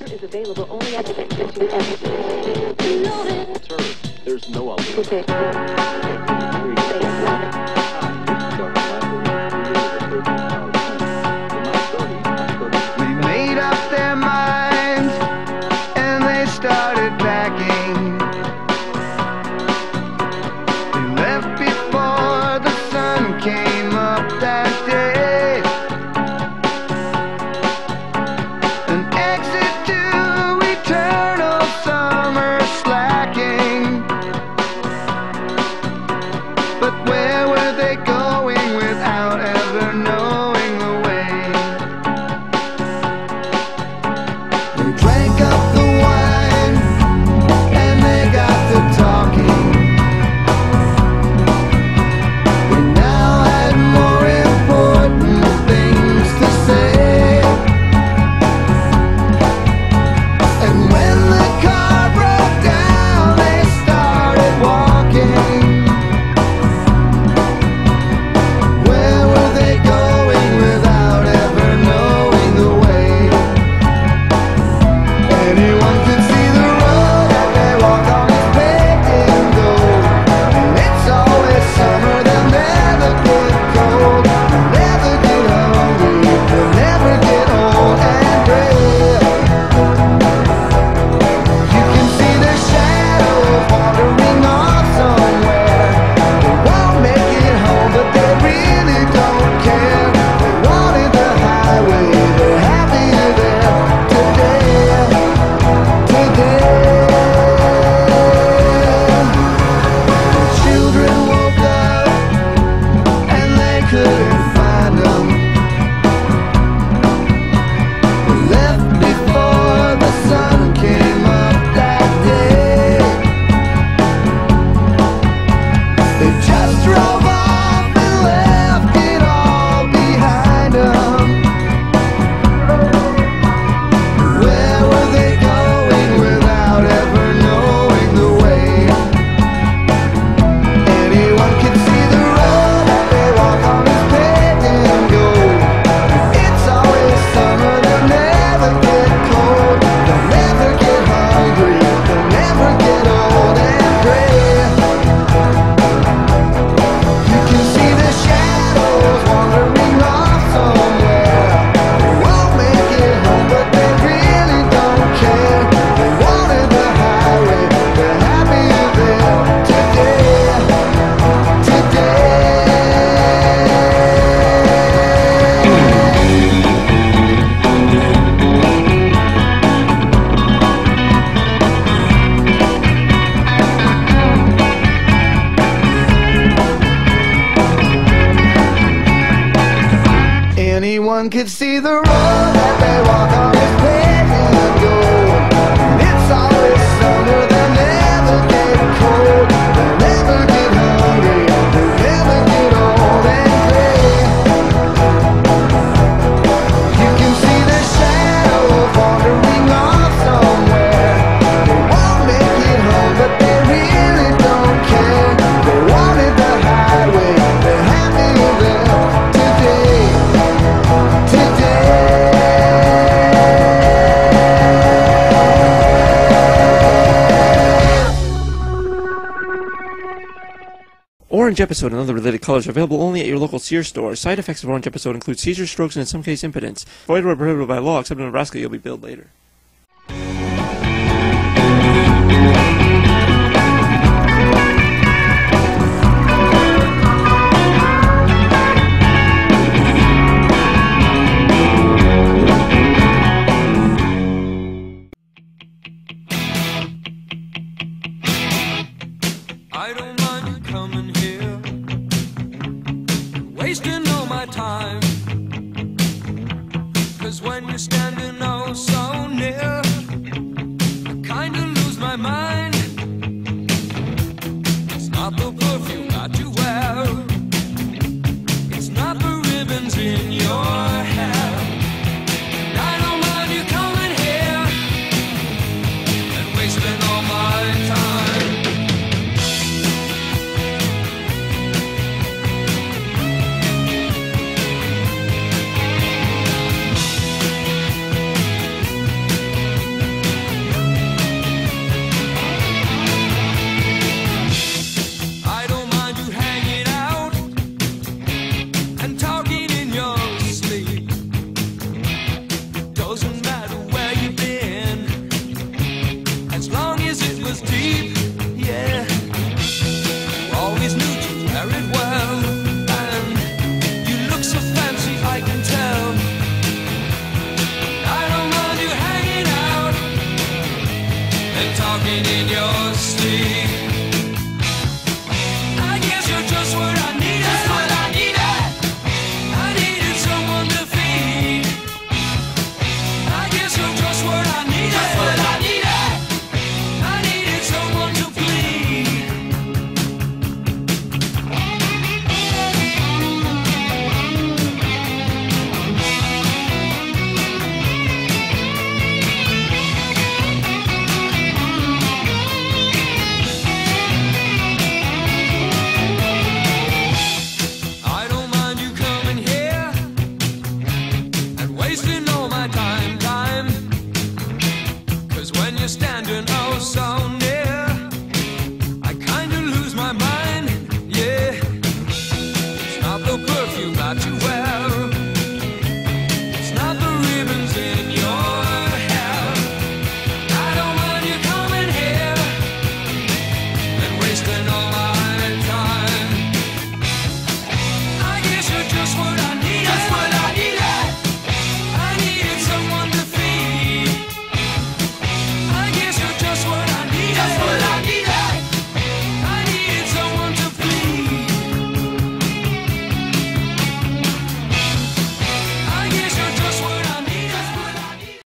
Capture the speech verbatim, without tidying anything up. is available only at the F two F. Turn. There's no alternative. Okay. Anyone could see the road that they walk on is paved in gold. And it's always summer, they'll never get cold. They'll never get hungry, they'll never get old and gray. You can see their shadows wandering off somewhere. They won't make it home, but they really don't care. They wanted the highway, they're happy there. Orange episode and other related colors are available only at your local Sears store. Side effects of orange episode include seizures, strokes, and in some cases impotence. Void where prohibited by law, except in Nebraska, you'll be billed later. talking in your sleep.